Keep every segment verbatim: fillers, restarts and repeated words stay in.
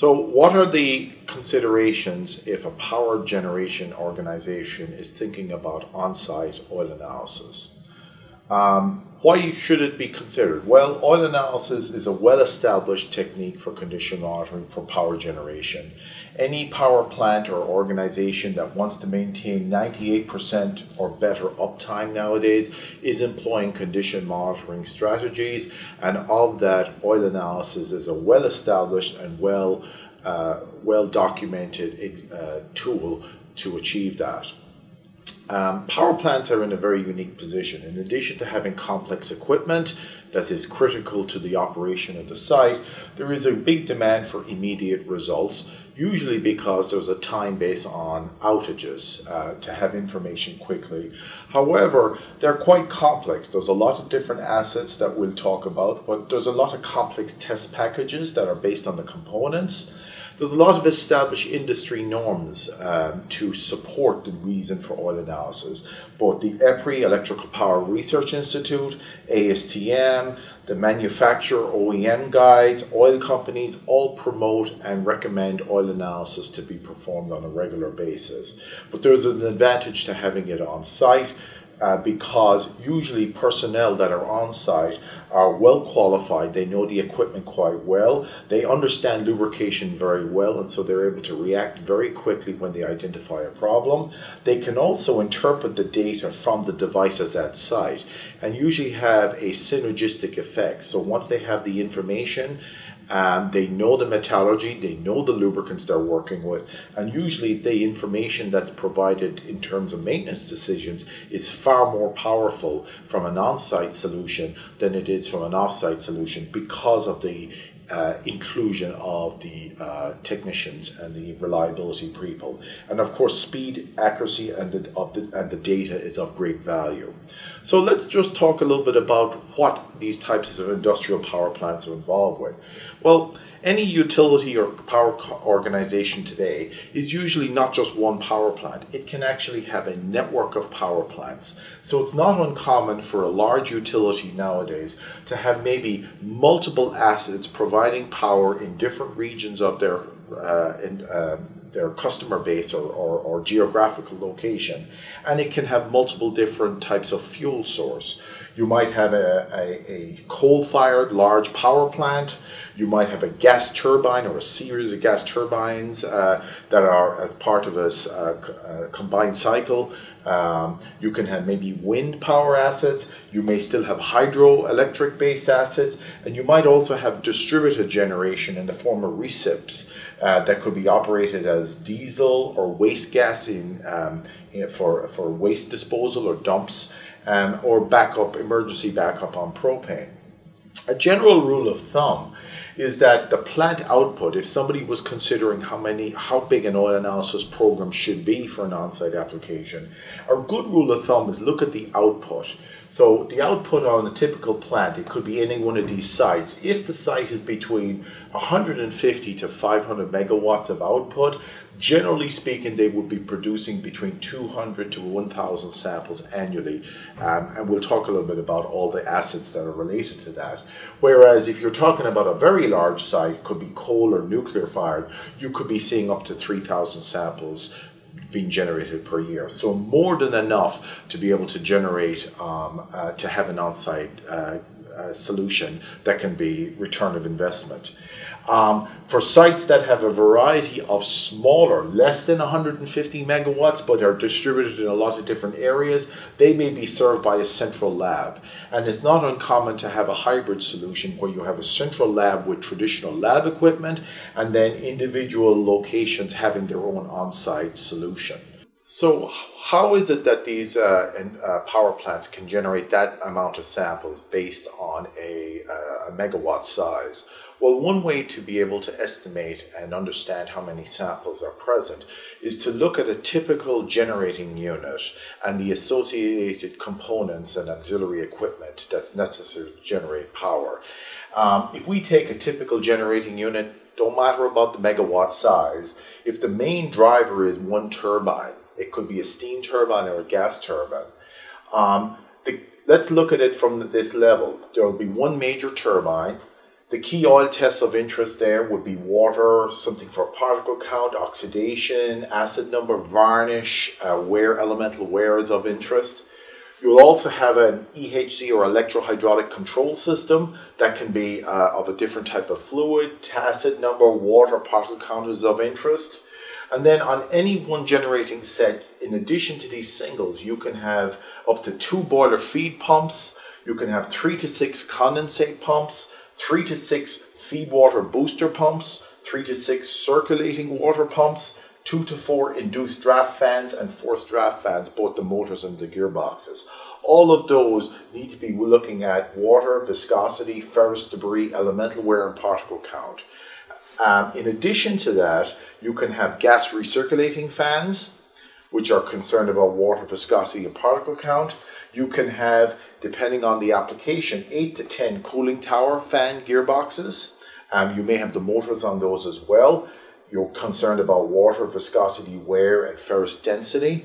So what are the considerations if a power generation organization is thinking about on-site oil analysis? Um, why should it be considered? Well, oil analysis is a well-established technique for condition monitoring for power generation. Any power plant or organization that wants to maintain ninety-eight percent or better uptime nowadays is employing condition monitoring strategies, and of that, oil analysis is a well-established and well, uh, well-documented uh, tool to achieve that. Um, power plants are in a very unique position. In addition to having complex equipment that is critical to the operation of the site, there is a big demand for immediate results, usually because there's a time based on outages uh, to have information quickly. However, they're quite complex. There's a lot of different assets that we'll talk about, but there's a lot of complex test packages that are based on the components. There's a lot of established industry norms um, to support the reason for oil analysis. Both the E P R I, Electrical Power Research Institute, A S T M, the manufacturer O E M guides, oil companies all promote and recommend oil analysis to be performed on a regular basis. But there's an advantage to having it on site uh, because usually personnel that are on site are well qualified, they know the equipment quite well, they understand lubrication very well, and so they're able to react very quickly when they identify a problem. They can also interpret the data from the devices at site and usually have a synergistic effect. So once they have the information, um, they know the metallurgy, they know the lubricants they're working with, and usually the information that's provided in terms of maintenance decisions is far more powerful from an on-site solution than it is from an off-site solution because of the uh, inclusion of the uh, technicians and the reliability people. And of course, speed, accuracy, and the, of the, and the data is of great value. So let's just talk a little bit about what these types of industrial power plants are involved with. Well, any utility or power organization today is usually not just one power plant. It can actually have a network of power plants. So it's not uncommon for a large utility nowadays to have maybe multiple assets providing power in different regions of their uh, in, uh, their customer base or, or, or geographical location, and it can have multiple different types of fuel source. You might have a, a, a coal-fired large power plant, you might have a gas turbine or a series of gas turbines uh, that are as part of a uh, combined cycle. Um, you can have maybe wind power assets, you may still have hydroelectric based assets, and you might also have distributed generation in the form of recips uh, that could be operated as diesel or waste gas in, um, in for, for waste disposal or dumps, um, or backup, emergency backup on propane. A general rule of thumb is that the plant output, if somebody was considering how many, how big an oil analysis program should be for an on-site application, a good rule of thumb is look at the output. So the output on a typical plant, it could be any one of these sites. If the site is between one hundred fifty to five hundred megawatts of output, generally speaking, they would be producing between two hundred to one thousand samples annually. Um, and we'll talk a little bit about all the assets that are related to that. Whereas if you're talking about a very large site, could be coal or nuclear fired, you could be seeing up to three thousand samples being generated per year. So more than enough to be able to generate, um, uh, to have an on-site uh, uh, solution that can be return of investment. Um, for sites that have a variety of smaller, less than one hundred fifty megawatts, but are distributed in a lot of different areas, they may be served by a central lab. And it's not uncommon to have a hybrid solution where you have a central lab with traditional lab equipment and then individual locations having their own on-site solution. So how is it that these uh, and, uh, power plants can generate that amount of samples based on a, uh, a megawatt size? Well, one way to be able to estimate and understand how many samples are present is to look at a typical generating unit and the associated components and auxiliary equipment that's necessary to generate power. Um, if we take a typical generating unit, don't matter about the megawatt size, if the main driver is one turbine, it could be a steam turbine or a gas turbine, um, the, let's look at it from this level. There will be one major turbine. The key oil tests of interest there would be water, something for particle count, oxidation, acid number, varnish, uh, wear, elemental wear is of interest. You'll also have an E H C or electrohydraulic control system that can be uh, of a different type of fluid, acid number, water, particle count is of interest. And then on any one generating set, in addition to these singles, you can have up to two boiler feed pumps, you can have three to six condensate pumps, three to six feed water booster pumps, three to six circulating water pumps, two to four induced draft fans and forced draft fans, both the motors and the gearboxes. All of those need to be looking at water, viscosity, ferrous debris, elemental wear and particle count. Um, in addition to that, you can have gas recirculating fans, which are concerned about water, viscosity and particle count. You can have, depending on the application, eight to ten cooling tower fan gearboxes. Um, you may have the motors on those as well. You're concerned about water, viscosity, wear, and ferrous density.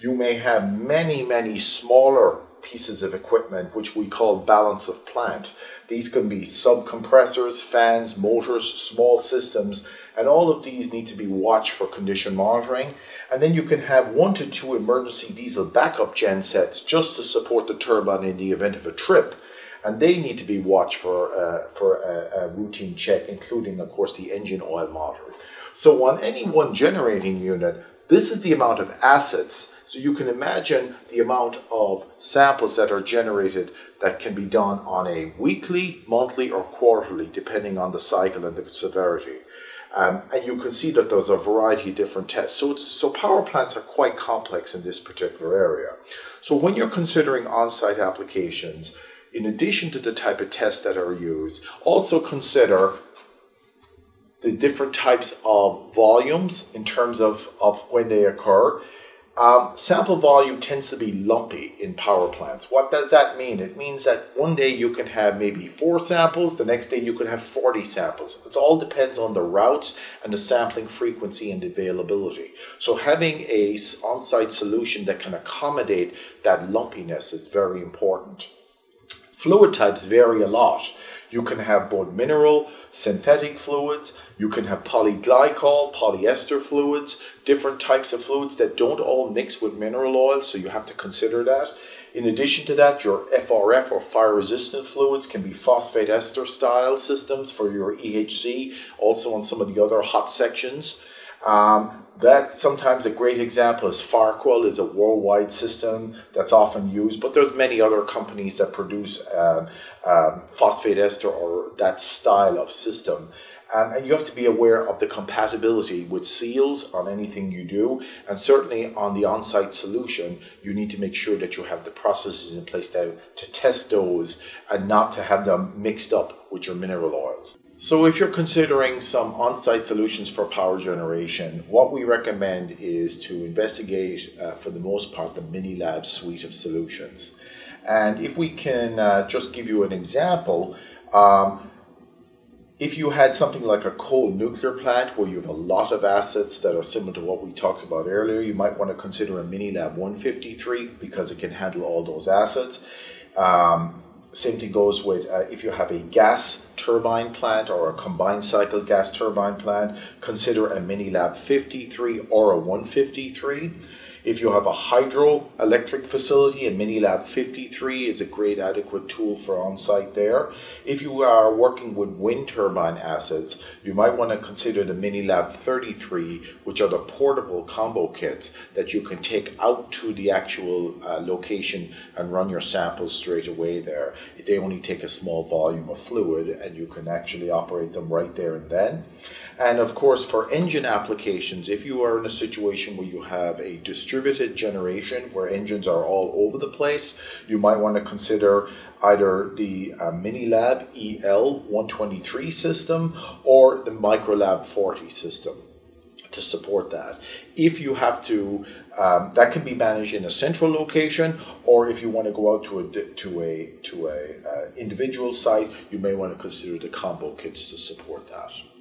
You may have many, many smaller pieces of equipment, which we call balance of plant. These can be sub-compressors, fans, motors, small systems, and all of these need to be watched for condition monitoring. And then you can have one to two emergency diesel backup gen sets just to support the turbine in the event of a trip. And they need to be watched for, uh, for a, a routine check, including, of course, the engine oil monitoring. So on any one generating unit, this is the amount of assets. So you can imagine the amount of samples that are generated that can be done on a weekly, monthly, or quarterly, depending on the cycle and the severity. Um, and you can see that there's a variety of different tests. So, it's, so power plants are quite complex in this particular area. So when you're considering on-site applications, in addition to the type of tests that are used, also consider the different types of volumes in terms of, of when they occur. Um, sample volume tends to be lumpy in power plants. What does that mean? It means that one day you can have maybe four samples, the next day you could have forty samples. It all depends on the routes and the sampling frequency and availability. So having a on-site solution that can accommodate that lumpiness is very important. Fluid types vary a lot. You can have both mineral, synthetic fluids, you can have polyglycol, polyester fluids, different types of fluids that don't all mix with mineral oil, so you have to consider that. In addition to that, your F R F or fire-resistant fluids can be phosphate ester style systems for your E H C, also on some of the other hot sections. Um, that sometimes a great example is Fyrquel is a worldwide system that's often used, but there's many other companies that produce um, um, phosphate ester or that style of system. Um, and you have to be aware of the compatibility with seals on anything you do, and certainly on the on-site solution, you need to make sure that you have the processes in place to, to test those and not to have them mixed up with your mineral oils. So if you're considering some on-site solutions for power generation, what we recommend is to investigate, uh, for the most part, the Minilab suite of solutions. And if we can uh, just give you an example, um, if you had something like a coal nuclear plant where you have a lot of assets that are similar to what we talked about earlier, you might want to consider a Minilab one fifty-three because it can handle all those assets. Um, Same thing goes with uh, if you have a gas turbine plant or a combined cycle gas turbine plant, consider a Minilab fifty-three or a one fifty-three. If you have a hydroelectric facility, a Minilab fifty-three is a great adequate tool for on-site there. If you are working with wind turbine assets, you might want to consider the Minilab thirty-three, which are the portable combo kits that you can take out to the actual uh, location and run your samples straight away there. They only take a small volume of fluid and you can actually operate them right there and then. And of course, for engine applications, if you are in a situation where you have a distributed distributed generation where engines are all over the place, you might want to consider either the uh, MiniLab E L one twenty-three system or the MicroLab forty system to support that. If you have to, um, that can be managed in a central location, or if you want to go out to a to a to a uh, individual site, you may want to consider the combo kits to support that.